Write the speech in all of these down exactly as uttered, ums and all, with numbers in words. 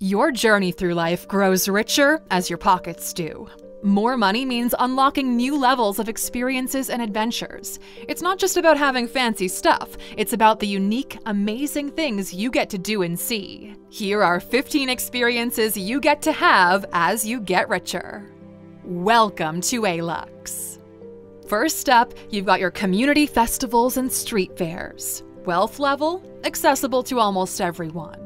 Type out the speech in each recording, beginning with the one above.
Your journey through life grows richer as your pockets do. More money means unlocking new levels of experiences and adventures. It's not just about having fancy stuff, it's about the unique, amazing things you get to do and see. Here are fifteen experiences you get to have as you get richer. Welcome to Alux. First up, you've got your community festivals and street fairs. Wealth level, accessible to almost everyone.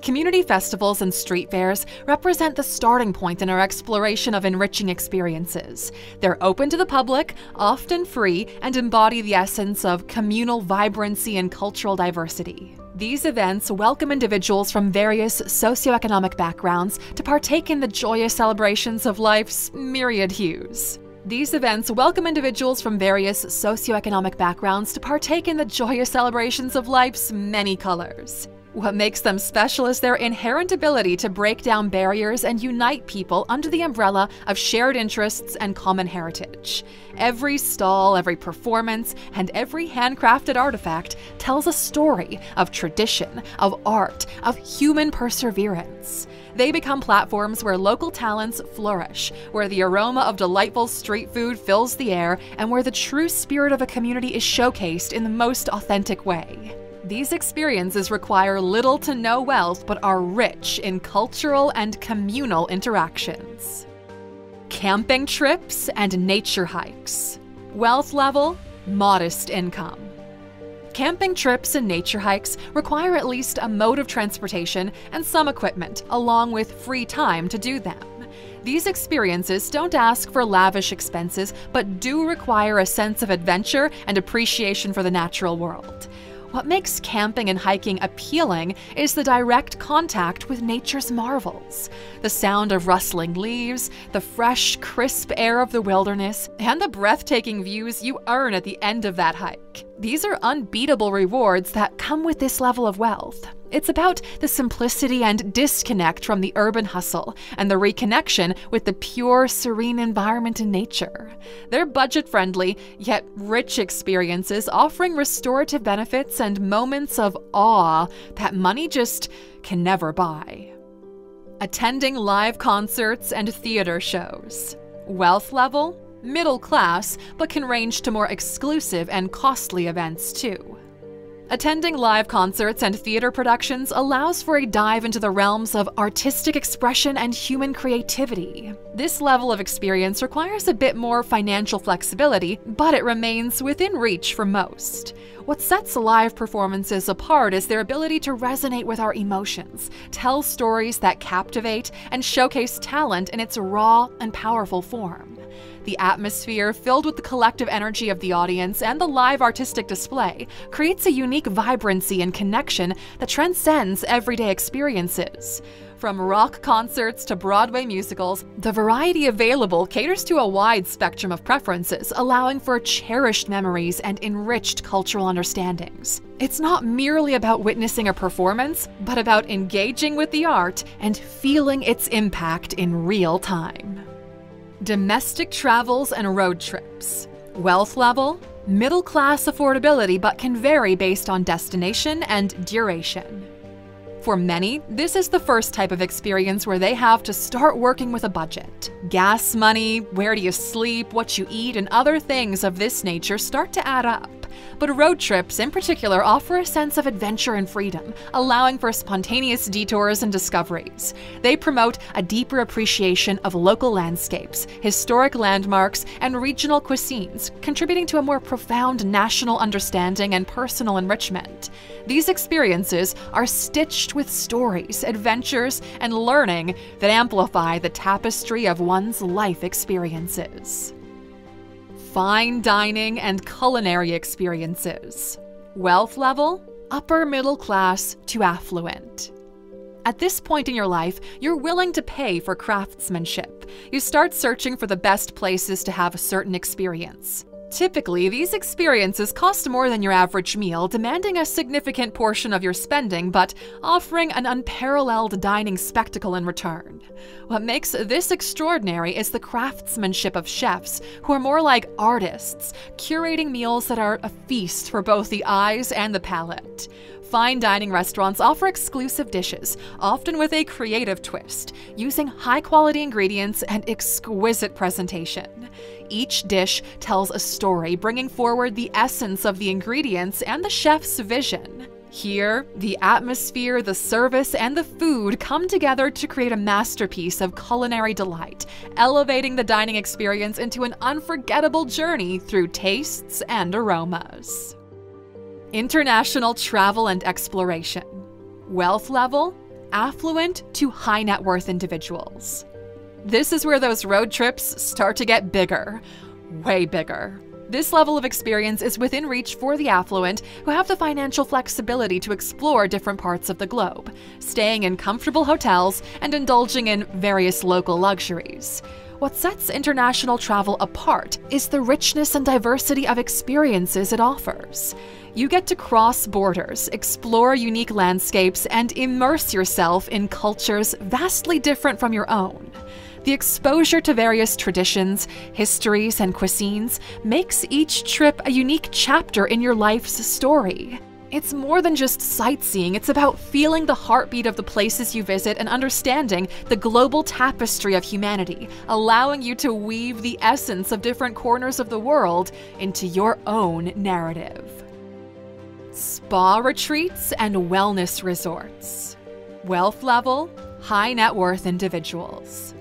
Community festivals and street fairs represent the starting point in our exploration of enriching experiences. They're open to the public, often free, and embody the essence of communal vibrancy and cultural diversity. These events welcome individuals from various socioeconomic backgrounds to partake in the joyous celebrations of life's myriad hues. These events welcome individuals from various socioeconomic backgrounds to partake in the joyous celebrations of life's many colors. What makes them special is their inherent ability to break down barriers and unite people under the umbrella of shared interests and common heritage. Every stall, every performance, and every handcrafted artifact tells a story of tradition, of art, of human perseverance. They become platforms where local talents flourish, where the aroma of delightful street food fills the air, and where the true spirit of a community is showcased in the most authentic way. These experiences require little to no wealth but are rich in cultural and communal interactions. Camping trips and nature hikes. Wealth level, modest income. Camping trips and nature hikes require at least a mode of transportation and some equipment, along with free time to do them. These experiences don't ask for lavish expenses, but do require a sense of adventure and appreciation for the natural world. What makes camping and hiking appealing is the direct contact with nature's marvels. The sound of rustling leaves, the fresh, crisp air of the wilderness, and the breathtaking views you earn at the end of that hike. These are unbeatable rewards that come with this level of wealth. It's about the simplicity and disconnect from the urban hustle and the reconnection with the pure, serene environment in nature. They're budget-friendly, yet rich experiences offering restorative benefits and moments of awe that money just can never buy. Attending live concerts and theater shows. Wealth level? Middle class, but can range to more exclusive and costly events too. Attending live concerts and theater productions allows for a dive into the realms of artistic expression and human creativity. This level of experience requires a bit more financial flexibility, but it remains within reach for most. What sets live performances apart is their ability to resonate with our emotions, tell stories that captivate, and showcase talent in its raw and powerful form. The atmosphere, filled with the collective energy of the audience and the live artistic display, creates a unique vibrancy and connection that transcends everyday experiences. From rock concerts to Broadway musicals, the variety available caters to a wide spectrum of preferences, allowing for cherished memories and enriched cultural understandings. It's not merely about witnessing a performance, but about engaging with the art and feeling its impact in real time. Domestic travels and road trips. Wealth level, middle-class affordability, but can vary based on destination and duration. For many, this is the first type of experience where they have to start working with a budget. Gas money, where do you sleep, what you eat, and other things of this nature start to add up. But road trips in particular offer a sense of adventure and freedom, allowing for spontaneous detours and discoveries. They promote a deeper appreciation of local landscapes, historic landmarks, and regional cuisines, contributing to a more profound national understanding and personal enrichment. These experiences are stitched with stories, adventures, and learning that amplify the tapestry of one's life experiences. Fine dining and culinary experiences. Wealth level, upper middle class to affluent. At this point in your life, you're willing to pay for craftsmanship. You start searching for the best places to have a certain experience. Typically, these experiences cost more than your average meal, demanding a significant portion of your spending, but offering an unparalleled dining spectacle in return. What makes this extraordinary is the craftsmanship of chefs, who are more like artists, curating meals that are a feast for both the eyes and the palate. Fine dining restaurants offer exclusive dishes, often with a creative twist, using high-quality ingredients and exquisite presentation. Each dish tells a story, bringing forward the essence of the ingredients and the chef's vision. Here, the atmosphere, the service, and the food come together to create a masterpiece of culinary delight, elevating the dining experience into an unforgettable journey through tastes and aromas. International travel and exploration. Wealth level, affluent to high net worth individuals. This is where those road trips start to get bigger, way bigger. This level of experience is within reach for the affluent who have the financial flexibility to explore different parts of the globe, staying in comfortable hotels and indulging in various local luxuries. What sets international travel apart is the richness and diversity of experiences it offers. You get to cross borders, explore unique landscapes, and immerse yourself in cultures vastly different from your own. The exposure to various traditions, histories, and cuisines makes each trip a unique chapter in your life's story. It's more than just sightseeing, it's about feeling the heartbeat of the places you visit and understanding the global tapestry of humanity, allowing you to weave the essence of different corners of the world into your own narrative. Spa retreats and wellness resorts. Wealth level, high net worth individuals.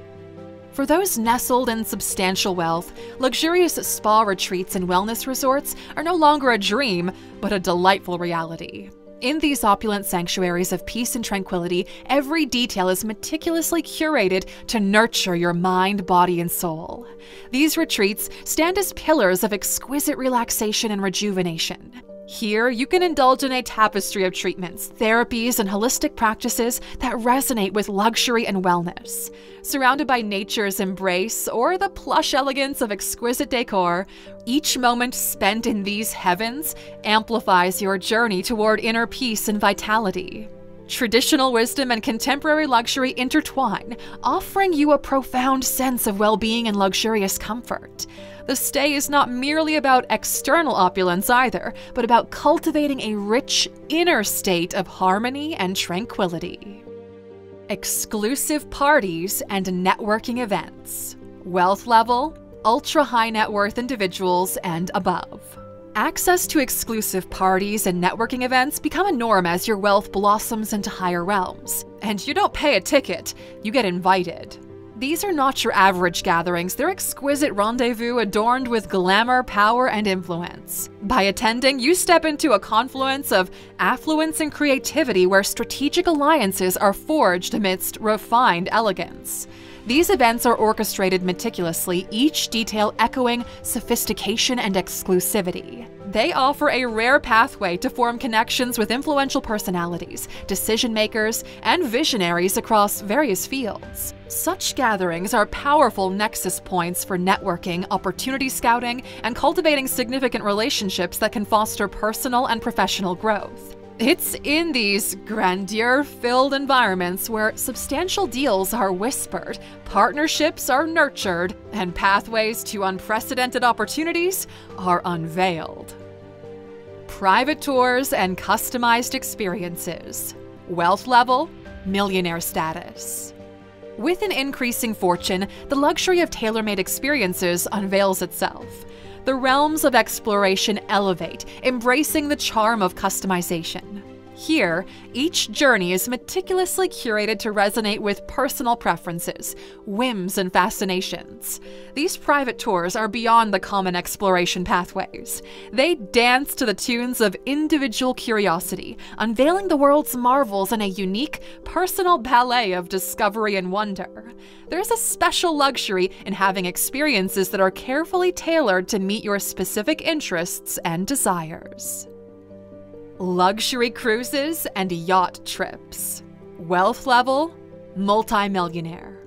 For those nestled in substantial wealth, luxurious spa retreats and wellness resorts are no longer a dream, but a delightful reality. In these opulent sanctuaries of peace and tranquility, every detail is meticulously curated to nurture your mind, body, and soul. These retreats stand as pillars of exquisite relaxation and rejuvenation. Here, you can indulge in a tapestry of treatments, therapies, and holistic practices that resonate with luxury and wellness. Surrounded by nature's embrace or the plush elegance of exquisite decor, each moment spent in these heavens amplifies your journey toward inner peace and vitality. Traditional wisdom and contemporary luxury intertwine, offering you a profound sense of well-being and luxurious comfort. The stay is not merely about external opulence either, but about cultivating a rich inner state of harmony and tranquility. Exclusive parties and networking events. Wealth level, ultra-high net worth individuals and above. Access to exclusive parties and networking events become a norm as your wealth blossoms into higher realms. And you don't pay a ticket, you get invited. These are not your average gatherings, they're exquisite rendezvous adorned with glamour, power, and influence. By attending, you step into a confluence of affluence and creativity where strategic alliances are forged amidst refined elegance. These events are orchestrated meticulously, each detail echoing sophistication and exclusivity. They offer a rare pathway to form connections with influential personalities, decision makers, and visionaries across various fields. Such gatherings are powerful nexus points for networking, opportunity scouting, and cultivating significant relationships that can foster personal and professional growth. It's in these grandeur-filled environments where substantial deals are whispered, partnerships are nurtured, and pathways to unprecedented opportunities are unveiled. Private tours and customized experiences. Wealth level, millionaire status. With an increasing fortune, the luxury of tailor-made experiences unveils itself. The realms of exploration elevate, embracing the charm of customization. Here, each journey is meticulously curated to resonate with personal preferences, whims, and fascinations. These private tours are beyond the common exploration pathways. They dance to the tunes of individual curiosity, unveiling the world's marvels in a unique, personal ballet of discovery and wonder. There's a special luxury in having experiences that are carefully tailored to meet your specific interests and desires. Luxury cruises and yacht trips. Wealth level, multimillionaire.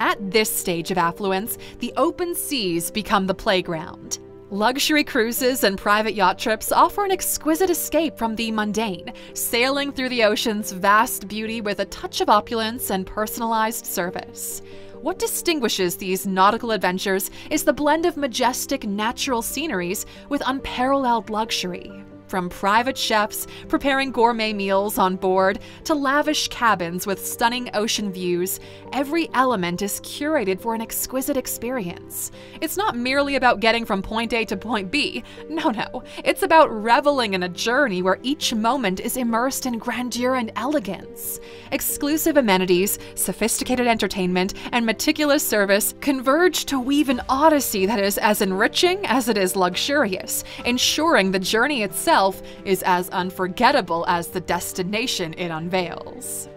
At this stage of affluence, the open seas become the playground. Luxury cruises and private yacht trips offer an exquisite escape from the mundane, sailing through the ocean's vast beauty with a touch of opulence and personalized service. What distinguishes these nautical adventures is the blend of majestic natural sceneries with unparalleled luxury. from private chefs preparing gourmet meals on board to lavish cabins with stunning ocean views, every element is curated for an exquisite experience. It's not merely about getting from point A to point B. No, no. It's about reveling in a journey where each moment is immersed in grandeur and elegance. Exclusive amenities, sophisticated entertainment, and meticulous service converge to weave an odyssey that is as enriching as it is luxurious, ensuring the journey itself is as unforgettable as the destination it unveils.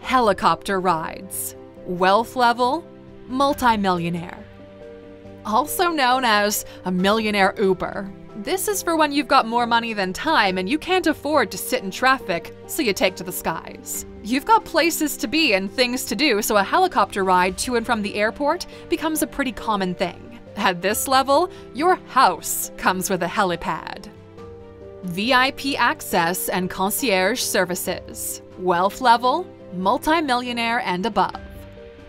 Helicopter rides. Wealth level, multimillionaire. Also known as a millionaire Uber. This is for when you've got more money than time and you can't afford to sit in traffic, so you take to the skies. You've got places to be and things to do, so a helicopter ride to and from the airport becomes a pretty common thing. At this level, your house comes with a helipad. V I P access and concierge services. Wealth level, multimillionaire and above.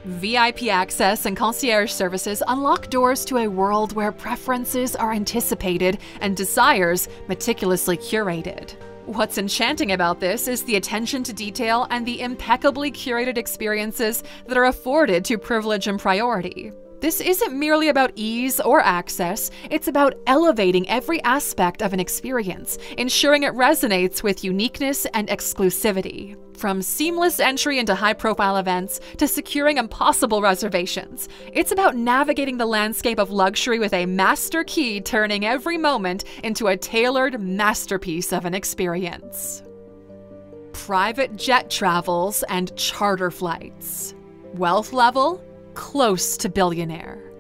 V I P access and concierge services unlock doors to a world where preferences are anticipated and desires meticulously curated. What's enchanting about this is the attention to detail and the impeccably curated experiences that are afforded to privilege and priority. This isn't merely about ease or access, it's about elevating every aspect of an experience, ensuring it resonates with uniqueness and exclusivity. From seamless entry into high-profile events to securing impossible reservations, it's about navigating the landscape of luxury with a master key, turning every moment into a tailored masterpiece of an experience. Private jet travels and charter flights. Wealth level? Close to billionaire.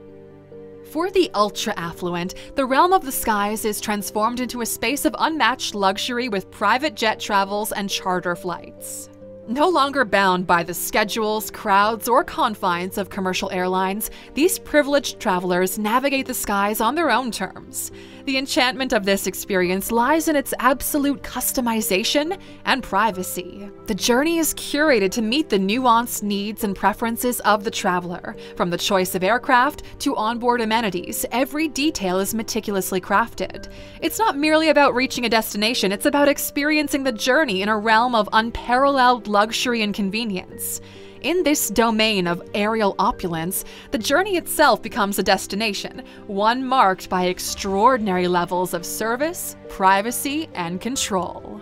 For the ultra-affluent, the realm of the skies is transformed into a space of unmatched luxury with private jet travels and charter flights. No longer bound by the schedules, crowds, or confines of commercial airlines, these privileged travelers navigate the skies on their own terms. The enchantment of this experience lies in its absolute customization and privacy. The journey is curated to meet the nuanced needs and preferences of the traveler. From the choice of aircraft to onboard amenities, every detail is meticulously crafted. It's not merely about reaching a destination, it's about experiencing the journey in a realm of unparalleled luxury and convenience. In this domain of aerial opulence, the journey itself becomes a destination, one marked by extraordinary levels of service, privacy, and control.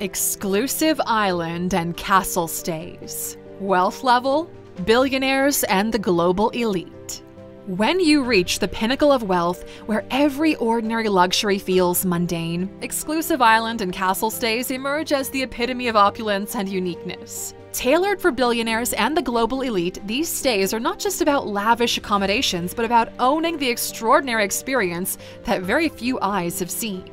Exclusive island and castle stays. Wealth level, billionaires and the global elite. When you reach the pinnacle of wealth, where every ordinary luxury feels mundane, exclusive island and castle stays emerge as the epitome of opulence and uniqueness. Tailored for billionaires and the global elite, these stays are not just about lavish accommodations, but about owning the extraordinary experience that very few eyes have seen.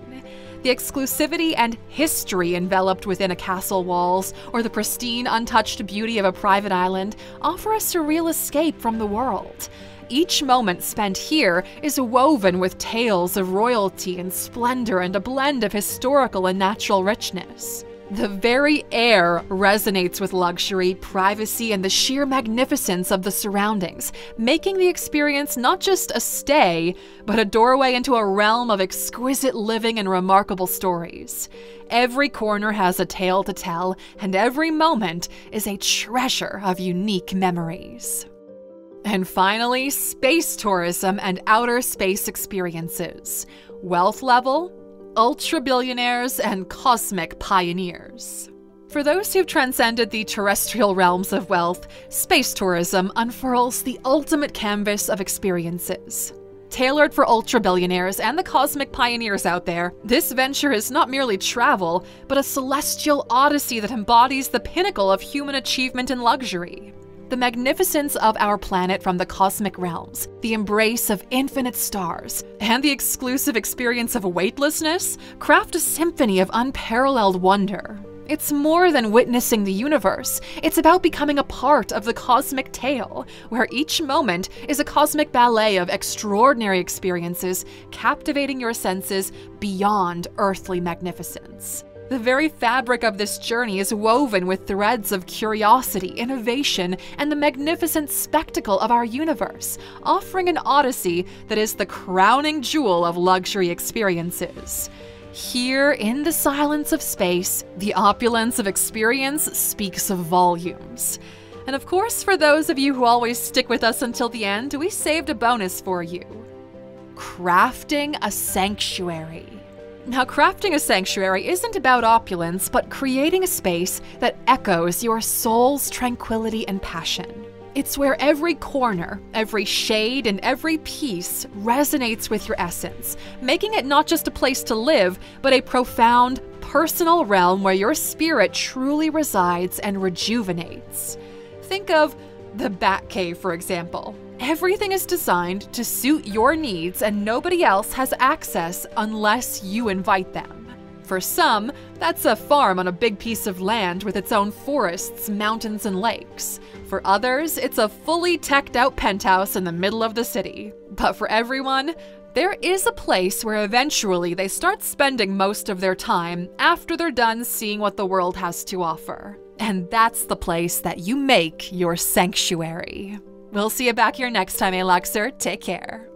The exclusivity and history enveloped within a castle walls, or the pristine, untouched beauty of a private island, offer a surreal escape from the world. Each moment spent here is woven with tales of royalty and splendor and a blend of historical and natural richness. The very air resonates with luxury, privacy, and the sheer magnificence of the surroundings, making the experience not just a stay, but a doorway into a realm of exquisite living and remarkable stories. Every corner has a tale to tell, and every moment is a treasure of unique memories. And finally, space tourism and outer space experiences. Wealth level? Ultra-billionaires and cosmic pioneers. For those who've transcended the terrestrial realms of wealth, space tourism unfurls the ultimate canvas of experiences. Tailored for ultra-billionaires and the cosmic pioneers out there, this venture is not merely travel, but a celestial odyssey that embodies the pinnacle of human achievement and luxury. The magnificence of our planet from the cosmic realms, the embrace of infinite stars, and the exclusive experience of weightlessness craft a symphony of unparalleled wonder. It's more than witnessing the universe. It's about becoming a part of the cosmic tale, where each moment is a cosmic ballet of extraordinary experiences, captivating your senses beyond earthly magnificence. The very fabric of this journey is woven with threads of curiosity, innovation, and the magnificent spectacle of our universe, offering an odyssey that is the crowning jewel of luxury experiences. Here, in the silence of space, the opulence of experience speaks volumes. And of course, for those of you who always stick with us until the end, we saved a bonus for you. Crafting a sanctuary. Now, crafting a sanctuary isn't about opulence, but creating a space that echoes your soul's tranquility and passion. It's where every corner, every shade, and every piece resonates with your essence, making it not just a place to live, but a profound, personal realm where your spirit truly resides and rejuvenates. Think of the Batcave, for example. Everything is designed to suit your needs, and nobody else has access unless you invite them. For some, that's a farm on a big piece of land with its own forests, mountains, and lakes. For others, it's a fully teched-out penthouse in the middle of the city. But for everyone, there is a place where eventually they start spending most of their time after they're done seeing what the world has to offer. And that's the place that you make your sanctuary. We'll see you back here next time, Aluxer. Take care.